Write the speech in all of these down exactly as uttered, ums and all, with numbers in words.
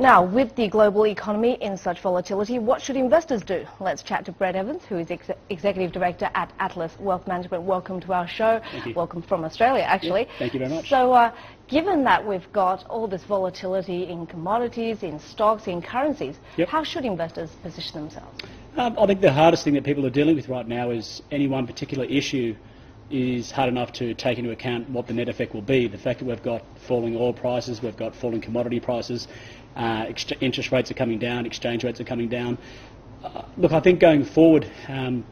Now, with the global economy in such volatility, what should investors do? Let's chat to Brett Evans, who is ex Executive Director at Atlas Wealth Management. Welcome to our show. Thank you. Welcome from Australia, actually. Yeah, thank you very much. So, uh, given that we've got all this volatility in commodities, in stocks, in currencies, yep. how should investors position themselves? Um, I think the hardest thing that people are dealing with right now is any one particular issue is hard enough to take into account what the net effect will be. The fact that we've got falling oil prices, we've got falling commodity prices, uh, interest rates are coming down, exchange rates are coming down. Uh, look, I think going forward, um,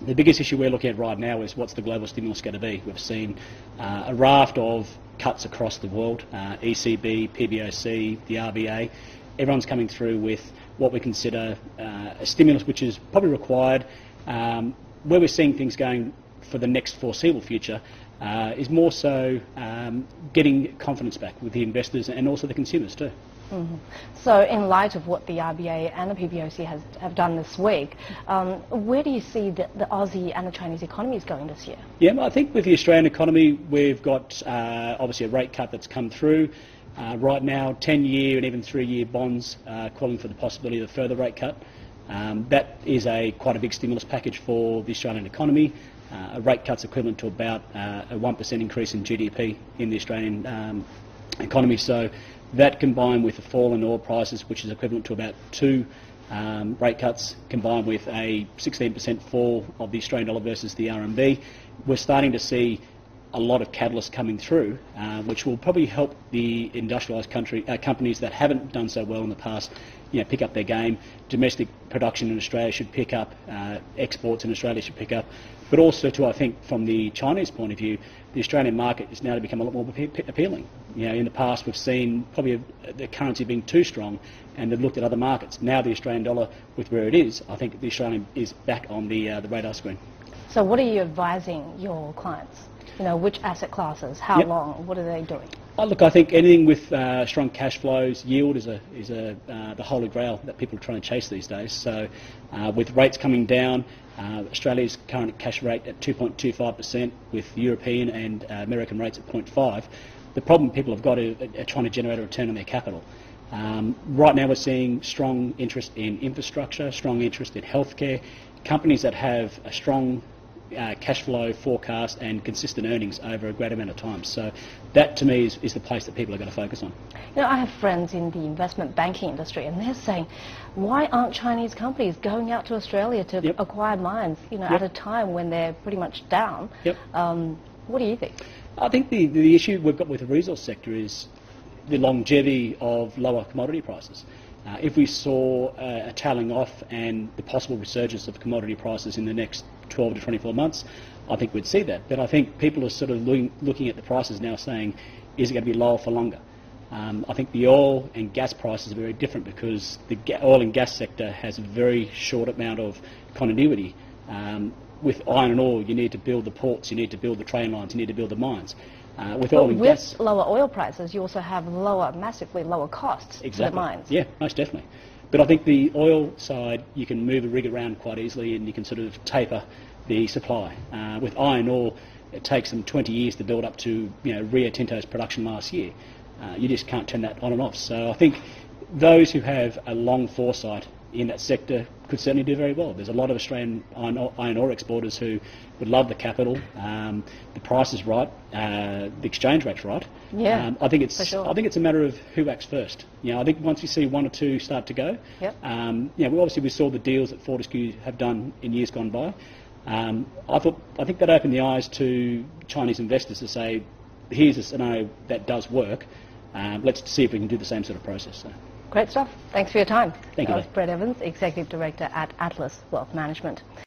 the biggest issue we're looking at right now is what's the global stimulus going to be. We've seen uh, a raft of cuts across the world, uh, E C B, P B O C, the R B A. Everyone's coming through with what we consider uh, a stimulus which is probably required. Um, where we're seeing things going for the next foreseeable future uh, is more so um, getting confidence back with the investors and also the consumers too. Mm-hmm. So in light of what the R B A and the P B O C has, have done this week, um, where do you see the, the Aussie and the Chinese economies going this year? Yeah, I think with the Australian economy we've got uh, obviously a rate cut that's come through. Uh, right now ten year and even three year bonds uh, calling for the possibility of a further rate cut. Um, that is a quite a big stimulus package for the Australian economy. Uh, a rate cut's equivalent to about uh, a one percent increase in G D P in the Australian um, economy. So that combined with the fall in oil prices, which is equivalent to about two um, rate cuts, combined with a sixteen percent fall of the Australian dollar versus the R M B, we're starting to see a lot of catalysts coming through, uh, which will probably help the industrialised country uh, companies that haven't done so well in the past, you know, pick up their game. Domestic production in Australia should pick up, uh, exports in Australia should pick up, but also too, I think from the Chinese point of view, the Australian market is now to become a lot more appealing. You know, in the past we've seen probably a, the currency being too strong, and they've looked at other markets. Now the Australian dollar, with where it is, I think the Australian is back on the uh, the radar screen. So what are you advising your clients? You know, which asset classes, how yep. long, what are they doing? Oh, look, I think anything with uh, strong cash flows, yield is, a, is a, uh, the holy grail that people are trying to chase these days. So uh, with rates coming down, uh, Australia's current cash rate at two point two five percent with European and uh, American rates at zero point five, the problem people have got are, are trying to generate a return on their capital. Um, right now we're seeing strong interest in infrastructure, strong interest in healthcare, companies that have a strong Uh, cash flow forecast and consistent earnings over a great amount of time. So that to me is, is the place that people are going to focus on. You know, I have friends in the investment banking industry and they're saying, why aren't Chinese companies going out to Australia to yep. acquire mines, you know, yep. at a time when they're pretty much down? Yep. Um, what do you think? I think the, the issue we've got with the resource sector is the longevity of lower commodity prices. Uh, if we saw uh, a tailing off and the possible resurgence of commodity prices in the next twelve to twenty-four months, I think we'd see that. But I think people are sort of looking, looking at the prices now saying, is it going to be lower for longer? Um, I think the oil and gas prices are very different because the ga oil and gas sector has a very short amount of continuity. Um, with iron and ore, you need to build the ports, you need to build the train lines, you need to build the mines. Uh, with oil and with gas, lower oil prices, you also have lower, massively lower costs exactly. for the mines. Yeah, most definitely. But I think the oil side, you can move a rig around quite easily and you can sort of taper the supply. Uh, with iron ore, it takes them twenty years to build up to, you know, Rio Tinto's production last year. Uh, you just can't turn that on and off. So I think those who have a long foresight in that sector could certainly do very well. There's a lot of Australian iron ore exporters who would love the capital. Um, the price is right, uh, the exchange rate's right. Yeah, um, I think it's for sure. I think it's a matter of who acts first. You know, I think once you see one or two start to go, yep. um, you know, we obviously we saw the deals that Fortescue have done in years gone by. Um, I thought I think that opened the eyes to Chinese investors to say, here's a scenario that does work. Um, let's see if we can do the same sort of process. So. Great stuff. Thanks for your time. Thank you. That was Brett Evans, Executive Director at Atlas Wealth Management.